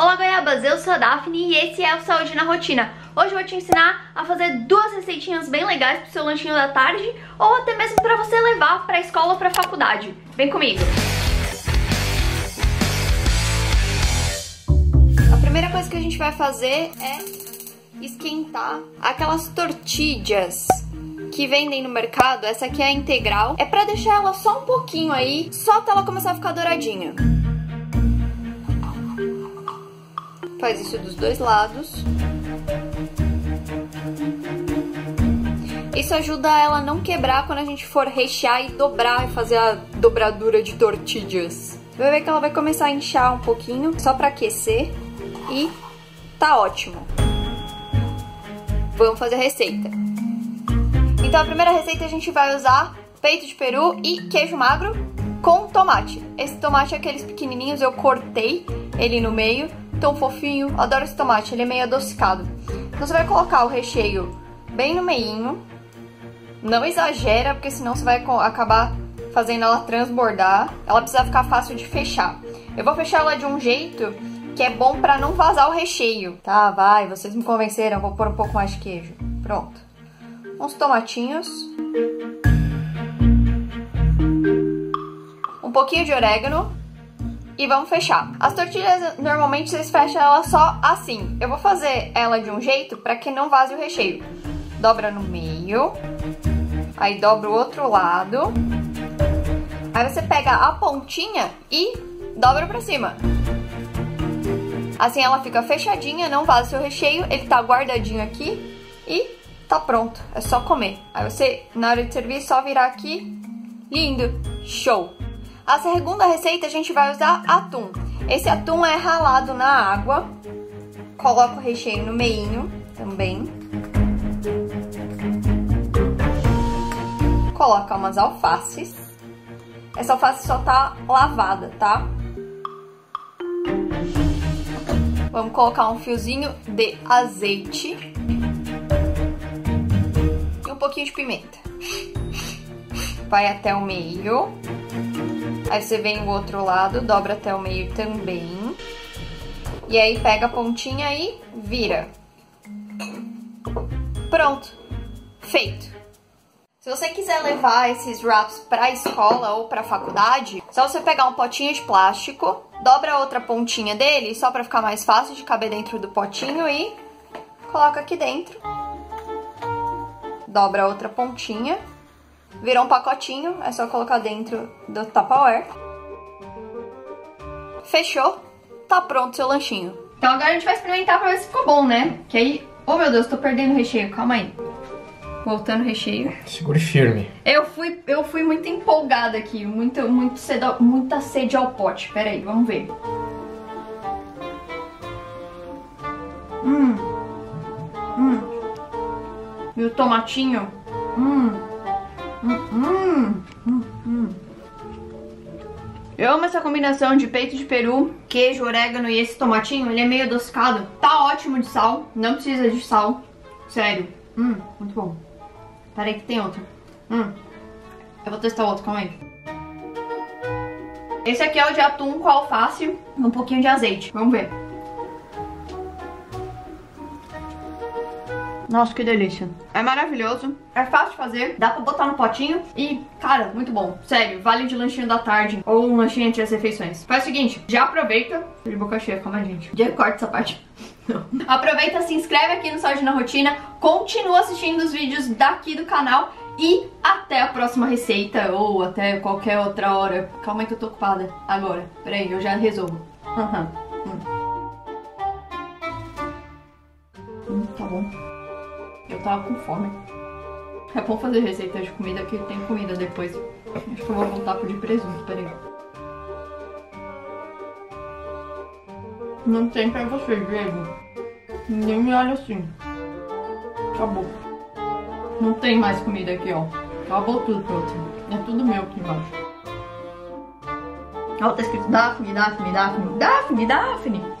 Olá goiabas, eu sou a Daphne e esse é o Saúde na Rotina. Hoje eu vou te ensinar a fazer duas receitinhas bem legais pro seu lanchinho da tarde ou até mesmo pra você levar pra escola ou pra faculdade. Vem comigo! A primeira coisa que a gente vai fazer é esquentar aquelas tortilhas que vendem no mercado. Essa aqui é a integral. É pra deixar ela só um pouquinho aí, só até ela começar a ficar douradinha. Faz isso dos dois lados. Isso ajuda ela a não quebrar quando a gente for rechear e dobrar, e fazer a dobradura de tortilhas. Vai ver que ela vai começar a inchar um pouquinho, só pra aquecer. E tá ótimo. Vamos fazer a receita. Então a primeira receita a gente vai usar peito de peru e queijo magro com tomate. Esse tomate é aqueles pequenininhos, eu cortei ele no meio. Tão fofinho, adoro esse tomate, ele é meio adocicado. Então você vai colocar o recheio bem no meinho, não exagera, porque senão você vai acabar fazendo ela transbordar. Ela precisa ficar fácil de fechar. Eu vou fechar ela de um jeito que é bom pra não vazar o recheio. Tá, vai, vocês me convenceram, vou pôr um pouco mais de queijo. Pronto. Uns tomatinhos. Um pouquinho de orégano. E vamos fechar. As tortilhas, normalmente, vocês fecham ela só assim. Eu vou fazer ela de um jeito para que não vaze o recheio. Dobra no meio. Aí dobra o outro lado. Aí você pega a pontinha e dobra pra cima. Assim ela fica fechadinha, não vaza o seu recheio. Ele tá guardadinho aqui e tá pronto. É só comer. Aí você, na hora de servir, só virar aqui. Lindo! Show! A segunda receita a gente vai usar atum. Esse atum é ralado na água. Coloca o recheio no meinho também. Coloca umas alfaces. Essa alface só tá lavada, tá? Vamos colocar um fiozinho de azeite. E um pouquinho de pimenta. Vai até o meio. Aí você vem o outro lado, dobra até o meio também. E aí pega a pontinha e vira. Pronto. Feito. Se você quiser levar esses wraps pra escola ou pra faculdade, só você pegar um potinho de plástico, dobra a outra pontinha dele, só pra ficar mais fácil de caber dentro do potinho e coloca aqui dentro. Dobra a outra pontinha. Virou um pacotinho, é só colocar dentro do Tupperware. Fechou, tá pronto o seu lanchinho. Então agora a gente vai experimentar pra ver se ficou bom, né? Que aí... Oh meu Deus, tô perdendo o recheio, calma aí. Voltando o recheio. Segure firme. Eu fui muito empolgada aqui, muita sede ao pote. Pera aí, vamos ver. E o tomatinho. Eu amo essa combinação de peito de peru, queijo, orégano e esse tomatinho. Ele é meio adocicado. Tá ótimo de sal, não precisa de sal. Sério, muito bom. Peraí que tem outro. Eu vou testar outro, calma aí. Esse aqui é o de atum com alface e um pouquinho de azeite. Vamos ver. Nossa, que delícia. É maravilhoso, é fácil de fazer, dá pra botar no potinho e, cara, muito bom. Sério, vale de lanchinho da tarde ou um lanchinho entre as refeições. Faz o seguinte, já aproveita... Tô de boca cheia, calma aí, gente. Já corta essa parte. Aproveita, se inscreve aqui no Saúde na Rotina, continua assistindo os vídeos daqui do canal e até a próxima receita ou até qualquer outra hora. Calma aí que eu tô ocupada agora. Peraí, eu já resolvo. Tá bom. Eu tava com fome. É bom fazer receita de comida que tem comida depois. Acho que eu vou voltar pro de presunto, peraí. Não tem pra você, Diego. Ninguém me olha assim. Acabou. Não tem mais comida aqui, ó. Acabou tudo pra você. É tudo meu aqui embaixo. Ó, tá escrito Daphne, Daphne, Daphne. Daphne, Daphne!